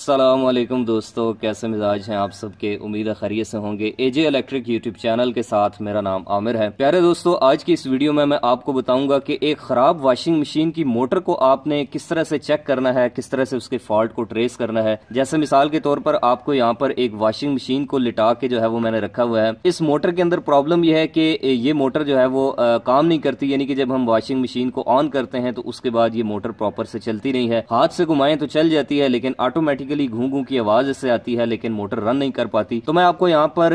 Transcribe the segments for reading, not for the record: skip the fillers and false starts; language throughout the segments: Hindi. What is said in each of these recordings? अस्सलाम वालेकुम दोस्तों, कैसे मिजाज हैं आप सबके। उम्मीद है खैरियत से होंगे। एजे इलेक्ट्रिक यूट्यूब चैनल के साथ मेरा नाम आमिर है। प्यारे दोस्तों, आज की इस वीडियो में मैं आपको बताऊंगा कि एक खराब वाशिंग मशीन की मोटर को आपने किस तरह से चेक करना है, किस तरह से उसके फॉल्ट को ट्रेस करना है। जैसे मिसाल के तौर पर आपको यहाँ पर एक वाशिंग मशीन को लिटा के जो है वो मैंने रखा हुआ है। इस मोटर के अंदर प्रॉब्लम यह है कि ये मोटर जो है वो काम नहीं करती, यानी कि जब हम वाशिंग मशीन को ऑन करते हैं तो उसके बाद ये मोटर प्रॉपर से चलती नहीं है। हाथ से घुमाएं तो चल जाती है, लेकिन ऑटोमेटिकली घूं घूं की आवाज इससे आती है, लेकिन मोटर रन नहीं कर पाती। तो मैं आपको यहाँ पर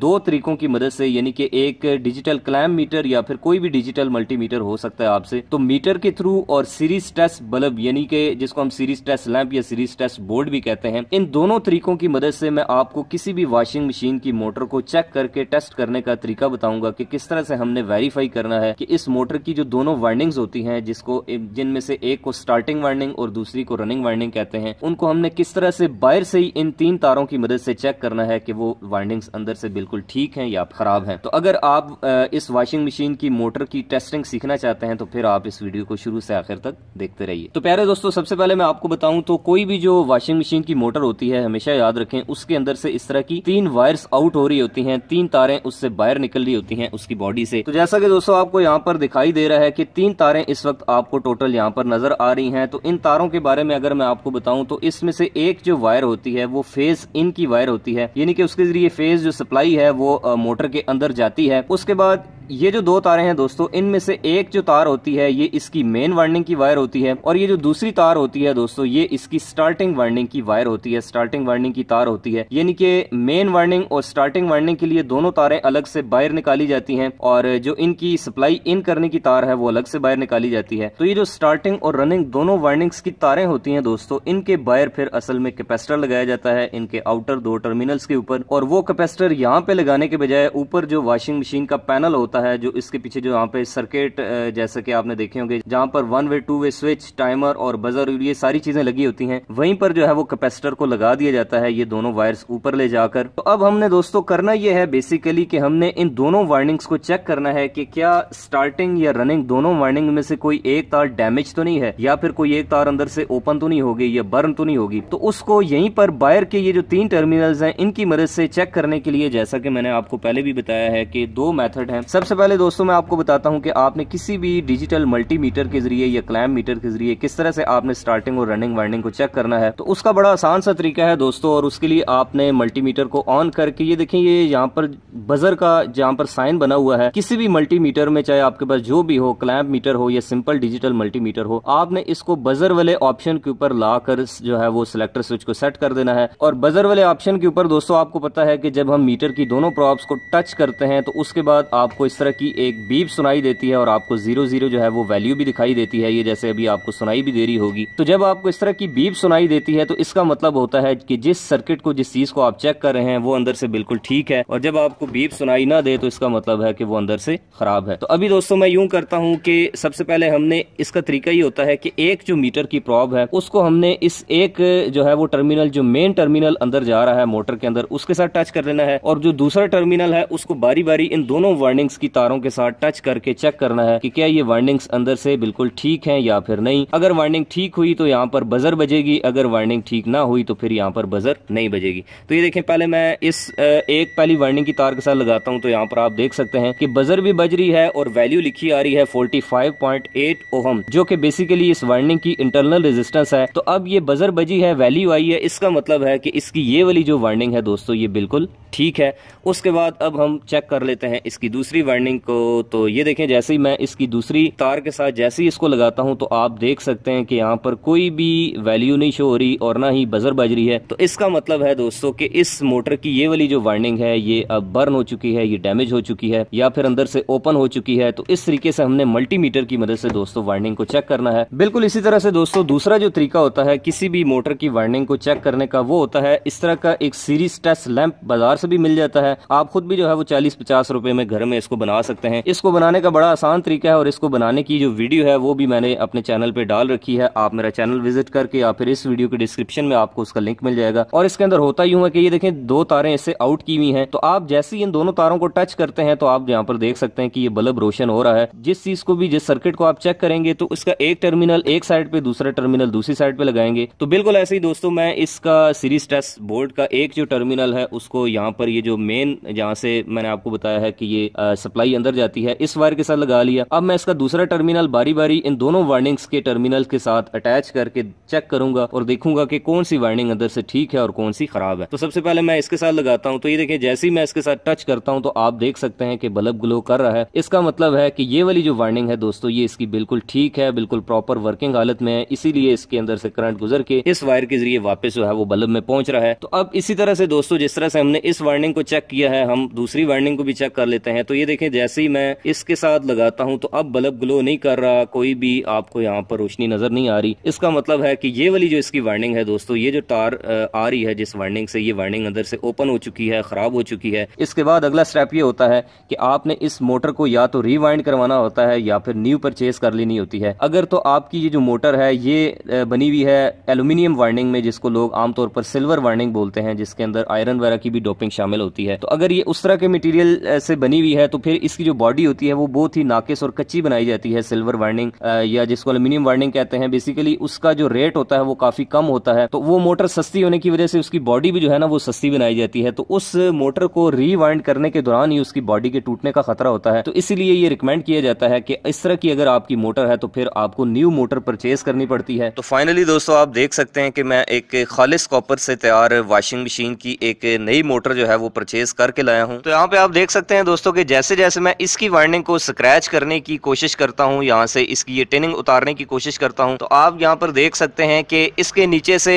दो तरीकों की मदद से, यानी कि एक डिजिटल क्लैम्प मीटर या फिर कोई भी डिजिटल मल्टीमीटर हो सकता है आपसे, तो मीटर के थ्रू और सीरीज टेस्ट बल्ब यानी कि जिसको हम सीरीज टेस्ट लैंप या सीरीज टेस्ट बोर्ड भी कहते हैं, इन दोनों तरीकों की मदद से मैं आपको किसी भी वॉशिंग मशीन की मोटर को चेक करके टेस्ट करने का तरीका बताऊंगा कि किस तरह से हमने वेरीफाई करना है कि इस मोटर की जो दोनों वार्निंग्स होती हैं, जिसको जिनमें से एक को स्टार्टिंग वार्निंग और दूसरी को रनिंग वार्निंग कहते हैं, उनको हमने किस तरह से बाहर से ही इन तीन तारों की मदद से चेक करना है कि वो वाइंडिंग्स अंदर से बिल्कुल ठीक हैं या खराब हैं। तो अगर आप इस वॉशिंग मशीन की मोटर की टेस्टिंग सीखना चाहते हैं तो फिर आप इस वीडियो को शुरू से आखिर तक देखते रहिए। तो प्यारे दोस्तों, सबसे पहले मैं आपको बताऊं तो कोई भी जो वॉशिंग मशीन की मोटर होती है, हमेशा याद रखें उसके अंदर से इस तरह की तीन वायर्स आउट हो रही होती है, तीन तारें उससे बाहर निकल रही होती है उसकी बॉडी से। तो जैसा कि दोस्तों आपको यहाँ पर दिखाई दे रहा है कि तीन तारें इस वक्त आपको टोटल यहाँ पर नजर आ रही है। तो इन तारों के बारे में अगर मैं आपको बताऊं तो इसमें से एक जो वायर होती है वो फेज इन की वायर होती है, यानी कि उसके जरिए फेज जो सप्लाई है वो मोटर के अंदर जाती है। उसके बाद ये जो दो तारे हैं दोस्तों, इनमें से एक जो तार होती है ये इसकी मेन वार्निंग की वायर होती है, और ये जो दूसरी तार होती है दोस्तों ये इसकी स्टार्टिंग वार्निंग की वायर होती है, स्टार्टिंग वार्निंग की तार होती है। यानी कि मेन वार्निंग और स्टार्टिंग वार्निंग के लिए दोनों तारें अलग से बाहर निकाली जाती हैं, और जो इनकी सप्लाई इन करने की तार है वो अलग से बाहर निकाली जाती है। तो ये जो स्टार्टिंग और रनिंग दोनों वार्निंग्स की तारें होती हैं दोस्तों, इनके बाहर फिर असल में कैपेसिटर लगाया जाता है इनके आउटर दो टर्मिनल्स के ऊपर, और वो कैपेसिटर यहाँ पे लगाने के बजाय ऊपर जो वॉशिंग मशीन का पैनल होता है, जो इसके पीछे जो यहाँ पे सर्किट जैसे कि आपने देखे होंगे जहाँ पर one way two way switch, timer और बजर, ये सारी चीजें लगी होती हैं, वहीं पर जो है वो कैपेसिटर को लगा दिया जाता है ये दोनों वायर्स ऊपर ले जाकर। तो अब हमने दोस्तों करना ये है बेसिकली कि हमने इन दोनों वार्निंग्स को चेक करना है कि क्या स्टार्टिंग या रनिंग दोनों वार्निंग में से कोई एक तार डैमेज तो नहीं है, या फिर कोई एक तार अंदर से ओपन तो नहीं होगी या बर्न तो नहीं होगी। तो उसको यहीं पर वायर के ये जो तीन टर्मिनल्स हैं इनकी मदद से चेक करने के लिए, जैसा कि मैंने आपको पहले भी बताया है कि दो मेथड हैं। सबसे पहले दोस्तों मैं आपको बताता हूं कि आपने किसी भी डिजिटल मल्टीमीटर के जरिए या क्लैम्प मीटर के जरिए किस तरह से आपने स्टार्टिंग और रनिंग वार्निंग को चेक करना है। तो उसका बड़ा आसान सा तरीका है दोस्तों, और उसके लिए आपने मल्टीमीटर को ऑन करके ये देखिए ये यहाँ पर बजर का जहाँ पर साइन बना हुआ है, किसी भी मल्टीमीटर में चाहे आपके पास जो भी हो, क्लैम्प मीटर हो या सिंपल डिजिटल मल्टीमीटर हो, आपने इसको बजर वाले ऑप्शन के ऊपर लाकर जो है वो सिलेक्टर स्विच को सेट कर देना है। और बजर वाले ऑप्शन के ऊपर दोस्तों आपको पता है कि जब हम मीटर की दोनों प्रॉब्स को टच करते हैं तो उसके बाद आपको इस तरह की एक बीप सुनाई देती है, और आपको 00 जो है वो वैल्यू भी दिखाई देती है, ये जैसे अभी आपको सुनाई भी दे रही होगी। तो जब आपको इस तरह की बीप सुनाई देती है तो इसका मतलब होता है कि जिस सर्किट को, जिस चीज को आप चेक कर रहे हैं वो अंदर से बिल्कुल ठीक है, और जब आपको बीप सुनाई ना दे तो इसका मतलब है कि वो अंदर से खराब है। तो अभी दोस्तों मैं यूं करता हूं कि सबसे पहले हमने इसका तरीका ये होता है कि एक जो मीटर की प्रॉब है उसको हमने इस एक जो है वो टर्मिनल, जो मेन टर्मिनल अंदर जा रहा है मोटर के अंदर, उसके साथ टच कर लेना है, और जो दूसरा टर्मिनल है उसको बारी बारी इन दोनों वार्निंग्स की तारों के साथ टच करके चेक करना है कि क्या ये वार्निंग्स अंदर से बिल्कुल ठीक हैं या फिर नहीं। अगर वार्निंग ठीक हुई तो यहाँ पर बजर बजेगी, अगर वार्निंग ठीक ना हुई तो फिर यहाँ पर बजर नहीं बजेगी। तो ये देखें, पहले मैं इस एक पहली वार्निंग की तार के साथ लगाता हूँ तो यहाँ पर आप देख सकते हैं कि बजर भी बज रही है और वैल्यू लिखी आ रही है 45.8 ओहम, जो कि बेसिकली इस वार्निंग की इंटरनल रेजिस्टेंस है। तो अब ये बजर बजी है, वैल्यू आई है, इसका मतलब है कि इसकी ये वाली जो वार्निंग है दोस्तों ये बिल्कुल ठीक है। उसके बाद अब हम चेक कर लेते हैं इसकी दूसरी वार्निंग को। तो ये देखें, जैसे ही मैं इसकी दूसरी तार के साथ जैसे ही इसको लगाता हूं तो आप देख सकते हैं कि यहाँ पर कोई भी वैल्यू नहीं शो हो रही और ना ही बजर बज रही है। तो इसका मतलब है दोस्तों कि इस मोटर की ये वाली जो वार्निंग है ये अब बर्न हो चुकी है, ये डैमेज हो चुकी है, या फिर अंदर से ओपन हो चुकी है। तो इस तरीके से हमने मल्टीमीटर की मदद से दोस्तों वार्निंग को चेक करना है। बिल्कुल इसी तरह से दोस्तों दूसरा जो तरीका होता है किसी भी मोटर की वार्निंग को चेक करने का, वो होता है इस तरह का एक सीरीज टेस्ट लैंप बाजार से भी मिल जाता है। आप खुद भी जो है वो 40-50 रुपए में घर में इसको बना सकते हैं। इसको बनाने का बड़ा आसान तरीका है और इसको बनाने की जो वीडियो है वो भी मैंने अपने चैनल पे डाल रखी है। आप मेरा चैनल विजिट करके या फिर इस वीडियो के डिस्क्रिप्शन में आपको उसका लिंक मिल जाएगा। और इसके अंदर होता यूं है कि ये देखें, दो तारें इससे आउट की हुई हैं, तो आप जैसे ही इन दोनों तारों को टच करते हैं तो आप यहाँ पर देख सकते हैं कि ये बल्ब रोशन हो रहा है। जिस चीज को भी, जिस सर्किट को आप चेक करेंगे तो इसका एक टर्मिनल एक साइड पे, दूसरा टर्मिनल दूसरी साइड पे लगाएंगे। तो बिल्कुल ऐसे ही दोस्तों मैं इसका सीरीज टेस्ट बोर्ड का एक जो टर्मिनल है उसको यहाँ पर ये जो मेन, जहाँ से मैंने आपको बताया है कि ये सप्लाई अंदर जाती है, इस वायर के साथ लगा लिया। अब मैं इसका दूसरा टर्मिनल बारी बारी इन दोनों वार्निंग्स के टर्मिनल के साथ अटैच करके चेक करूंगा और देखूंगा कि कौन सी वार्निंग अंदर से ठीक है और कौन सी खराब है। तो सबसे पहले मैं इसके साथ लगाता हूं, तो ये देखिए जैसे ही मैं इसके साथ टच करता हूं तो आप देख सकते हैं कि बल्ब ग्लो कर रहा है। इसका मतलब है कि ये वाली जो वार्निंग है दोस्तों ये इसकी बिल्कुल ठीक है, बिल्कुल प्रॉपर वर्किंग हालत में है, इसीलिए इसके अंदर से करंट गुजर के इस वायर के जरिए वापस जो है वो बल्ब में पहुंच रहा है। तो अब इसी तरह से दोस्तों जिस तरह से हमने इस वार्निंग को चेक किया है हम दूसरी वार्निंग को भी चेक कर लेते हैं। तो ये देखें जैसे ही मैं इसके साथ लगाता हूं तो अब बल्ब ग्लो नहीं कर रहा, कोई भी आपको यहाँ पर रोशनी नजर नहीं आ रही। इसका मतलब है कि ये वाली जो इसकी वार्निंग है दोस्तों, ये जो तार आ रही है जिस वार्निंग से, ये वार्निंग अंदर से ओपन हो चुकी है, खराब हो चुकी है। इसके बाद अगला स्टेप ये होता है कि आपने इस मोटर को या तो रिवाइंड करवाना होता है या फिर न्यू परचेज कर लेनी होती है। अगर तो आपकी ये जो मोटर है ये बनी हुई है एल्यूमिनियम वार्निंग में, जिसको लोग आमतौर पर सिल्वर वार्निंग बोलते हैं, जिसके अंदर आयरन वगैरह की भी डोपिंग शामिल होती है। तो अगर ये उस तरह के मटीरियल से बनी हुई है तो फिर इसकी जो बॉडी होती है वो बहुत ही नाकिस और कच्ची बनाई जाती है। सिल्वर वार्निंग या जिसको एल्यूमिनियम वार्निंग कहते हैं, बेसिकली उसका जो रेट होता है वो काफी कम होता है। तो वो मोटर सस्ती होने की वजह से उसकी बॉडी भी जो है ना वो सस्ती बनाई जाती है। तो उस मोटर को रिवाइंड करने के दौरान ही उसकी बॉडी के टूटने का खतरा होता है। तो इसीलिए ये रिकमेंड किया जाता है कि इस तरह की अगर आपकी मोटर है तो फिर आपको न्यू मोटर परचेज करनी पड़ती है। तो फाइनली दोस्तों आप देख सकते हैं कि मैं एक खालिस कॉपर से तैयार वॉशिंग मशीन की एक नई मोटर जो है वो परचेज करके लाया हूँ। तो यहाँ पे आप देख सकते हैं दोस्तों कि जैसे जैसे मैं इसकी वार्निंग को स्क्रैच करने की कोशिश करता हूँ, यहाँ से इसकी ये टेनिंग उतारने की कोशिश करता हूँ, तो आप यहाँ पर देख सकते हैं कि इसके नीचे से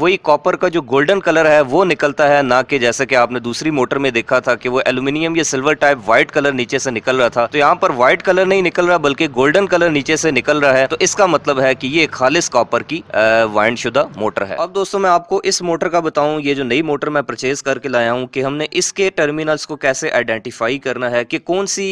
वही कॉपर का जो गोल्डन कलर है वो निकलता है, ना कि जैसे कि आपने दूसरी मोटर में देखा था कि वो एल्यूमिनियम या सिल्वर टाइप व्हाइट कलर नीचे से निकल रहा था। तो यहाँ पर व्हाइट कलर नहीं निकल रहा बल्कि गोल्डन कलर नीचे से निकल रहा है। तो इसका मतलब है कि ये खालिस कॉपर की वाइंड शुदा मोटर है। अब दोस्तों मैं आपको इस मोटर का बताऊं, ये जो नई मोटर मैं परचेज करके लाया हूं, कि हमने इसके टर्मिनल्स को कैसे आइडेंटिफाई करना है कि कौन सी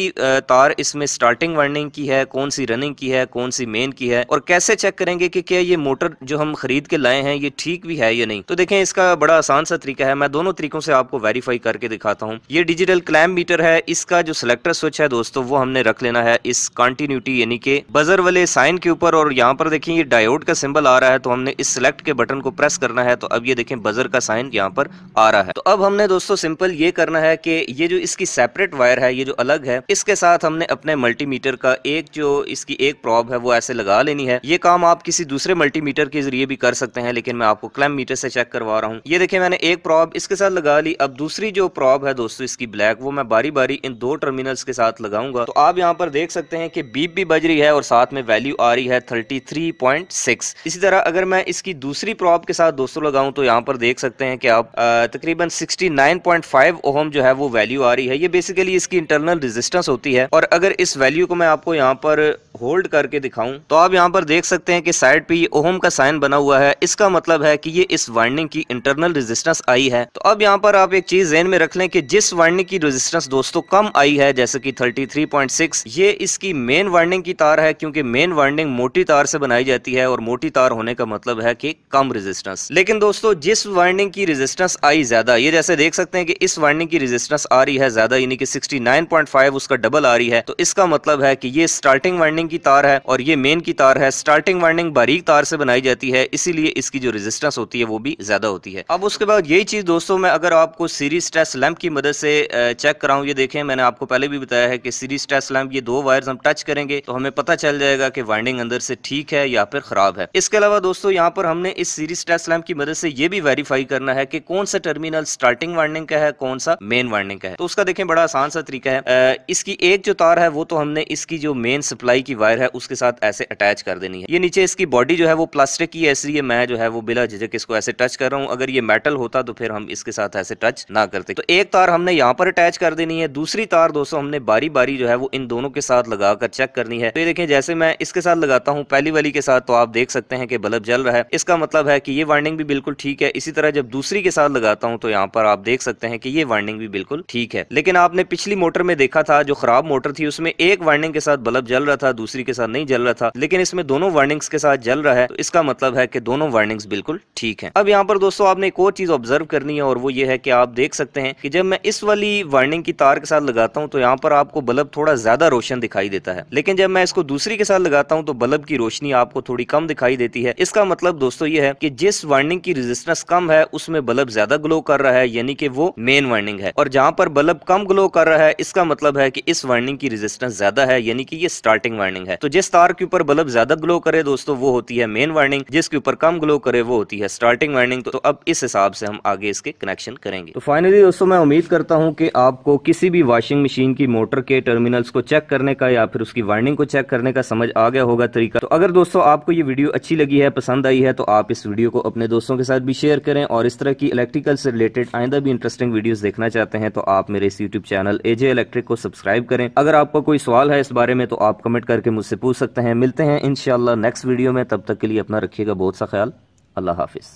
तार इसमें स्टार्टिंग वार्निंग की है, कौन सी रनिंग की है, कौन सी मेन की है, और कैसे चेक करेंगे कि क्या ये मोटर जो हम खरीद के लाए हैं ये ठीक भी है या नहीं। तो देखें इसका बड़ा आसान सा तरीका है, मैं दोनों तरीकों से आपको वेरीफाई करके दिखाता हूँ। ये डिजिटल क्लैम्प मीटर है, इसका जो सिलेक्टर स्विच है दोस्तों वो हमने रख लेना है इस कंटिन्यूटी यानी कि बजर वाले साइन के ऊपर, और यहाँ पर देखिए ये डायोड का सिंबल आ रहा है तो हमने इस सिलेक्ट के बटन को प्रेस करना है। तो अब ये देखें बजर का साइन यहाँ पर आ रहा है। तो अब हमने दोस्तों सिंपल ये करना है कि ये जो इसकी सेपरेट वायर है, ये जो अलग है, इसके साथ हमने अपने मल्टीमीटर का एक जो इसकी एक प्रॉब है वो ऐसे लगा लेनी है। ये काम आप किसी दूसरे मल्टीमीटर के जरिए भी कर सकते हैं, लेकिन मैं आपको क्लैम्प मीटर से चेक करवा रहा हूँ। ये देखिए मैंने एक प्रॉब इसके साथ लगा ली। अब दूसरी जो प्रॉब है दोस्तों इसकी ब्लैक, वो मैं बारी बारी इन दो टर्मिनल्स के साथ लगाऊंगा। तो आप यहाँ पर देख सकते हैं कि बीप भी बज रही है और साथ में वैल्यू आ रही है 33.6। इसी तरह अगर मैं इसकी दूसरी प्रॉब के साथ दोस्तों लगाऊं तो यहाँ पर देख सकते हैं कि आप तकरीबन 69.5 ओम जो है वो वैल्यू आ रही है। ये बेसिकली इसकी इंटरनल रेजिस्टेंस होती है। और अगर इस वैल्यू को मैं आपको यहाँ पर होल्ड करके दिखाऊं तो आप यहाँ पर देख सकते हैं कि साइड पे ये ओम का साइन बना हुआ है। इसका मतलब है कि ये इस वार्निंग की इंटरनल रेजिस्टेंस आई है। तो अब यहाँ पर आप एक चीज ध्यान में रख लें कि जिस वार्निंग की रेजिस्टेंस दोस्तों कम आई है, जैसे कि 33.6, ये इसकी मेन वार्निंग की तार है, क्योंकि मेन वार्निंग मोटी तार से बनाई जाती है और मोटी तार होने का मतलब है कि कम रेजिस्टेंस। लेकिन दोस्तों जिस वार्निंग की रेजिस्टेंस आई ज्यादा, ये जैसे देख सकते हैं कि इस वार्निंग की रेजिस्टेंस आ रही है ज्यादा, यानी कि 69.5 उसका डबल आ रही है। तो इसका मतलब है कि ये स्टार्टिंग वार्निंग की तार है और ये मेन की तार है। स्टार्टिंग वार्निंग बारीक तार से बनाई जाती है, इसीलिए इसकी जो रेजिस्टेंस होती है वो भी ज्यादा होती है। अब उसके बाद यही चीज दोस्तों मैं अगर आपको सीरीज टेस्ट लैंप की मदद से चेक कराऊं, ये देखें मैंने आपको पहले भी बताया है कि सीरीज टेस्ट लैंप, ये दो वायर्स हम टच करेंगे तो हमें पता चल जाएगा कि वार्निंग अंदर से ठीक है या फिर खराब है। इसके अलावा दोस्तों यहाँ पर हमने इस सीरीज टेस्ट लैंप की मदद से ये भी वेरीफाई करना है कि कौन सा टर्मिनल स्टार्टिंग वार्निंग का है, कौन सा मेन वार्निंग का है। तो उसका देखें बड़ा आसान सा तरीका है, इसकी एक जो तार है वो तो हमने इसकी जो मेन सप्लाई की की वायर है उसके साथ ऐसे अटैच कर देनी है। ये नीचे इसकी बॉडी जो है वो प्लास्टिक की है, इसलिए मैं जो है वो बिला झिझक इसको ऐसे टच कर रहा हूँ। अगर ये मेटल होता तो फिर हम इसके साथ ऐसे टच ना करते। तो एक तार हमने यहाँ पर अटैच कर देनी है, दूसरी तार दोस्तों हमने बारी बारी जो है वो इन दोनों के साथ लगाकर चेक करनी है। तो ये देखें, जैसे मैं इसके साथ लगाता हूँ पहली वाली के साथ तो आप देख सकते हैं कि बल्ब जल रहा है, इसका मतलब है कि ये वार्निंग भी बिल्कुल ठीक है। इसी तरह जब दूसरी के साथ लगाता हूँ तो यहाँ पर आप देख सकते हैं कि ये वार्निंग भी बिल्कुल ठीक है। लेकिन आपने पिछली मोटर में देखा था जो खराब मोटर थी, उसमें एक वार्निंग के साथ बल्ब जल रहा था, दूसरी के साथ नहीं जल रहा था, लेकिन इसमें दोनों वार्निंग्स के साथ जल रहा है। तो इसका मतलब है कि दोनों वार्निंग्स बिल्कुल ठीक है। अब यहाँ पर दोस्तों आपने एक और चीज ऑब्जर्व करनी है और वो ये है कि आप देख सकते हैं कि जब मैं इस वाली वार्निंग की तार के साथ लगाता हूँ तो यहाँ पर आपको बल्ब थोड़ा ज्यादा रोशन दिखाई देता है, लेकिन जब मैं इसको दूसरी के साथ लगाता हूँ तो बल्ब की रोशनी आपको थोड़ी कम दिखाई देती है। इसका मतलब दोस्तों ये है कि जिस वार्निंग की रेजिस्टेंस कम है उसमें बल्ब ज्यादा ग्लो कर रहा है, यानी कि वो मेन वार्निंग है, और जहाँ पर बल्ब कम ग्लो कर रहा है इसका मतलब है कि इस वार्निंग की रेजिस्टेंस ज्यादा है, यानी कि ये स्टार्टिंग वार्निंग है। तो जिस तार के ऊपर बल्ब ज्यादा ग्लो करे दोस्तों वो होती है मेन वार्निंग, जिसके ऊपर कम ग्लो करे वो होती है स्टार्टिंग वार्निंग। तो अब इस हिसाब से हम आगे इसके कनेक्शन करेंगे। तो फाइनली दोस्तों मैं उम्मीद करता हूँ कि आपको किसी भी वॉशिंग मशीन की मोटर के टर्मिनल्स को चेक करने का या फिर उसकी वार्निंग को चेक करने का समझ आ गया होगा तरीका। तो अगर दोस्तों आपको ये वीडियो अच्छी लगी है, पसंद आई है, तो आप इस वीडियो को अपने दोस्तों के साथ भी शेयर करें, और इस तरह की इलेक्ट्रिकल से रिलेटेड आइंदा भी इंटरेस्टिंग वीडियोस देखना चाहते हैं तो आप मेरे इस यूट्यूब चैनल एजे इलेक्ट्रिक को सब्सक्राइब करें। अगर आपको कोई सवाल है इस बारे में तो आप कमेंट करके मुझसे पूछ सकते हैं। मिलते हैं इंशाल्लाह नेक्स्ट वीडियो में, तब तक के लिए अपना रखिएगा बहुत सा ख्याल। अल्लाह हाफिज।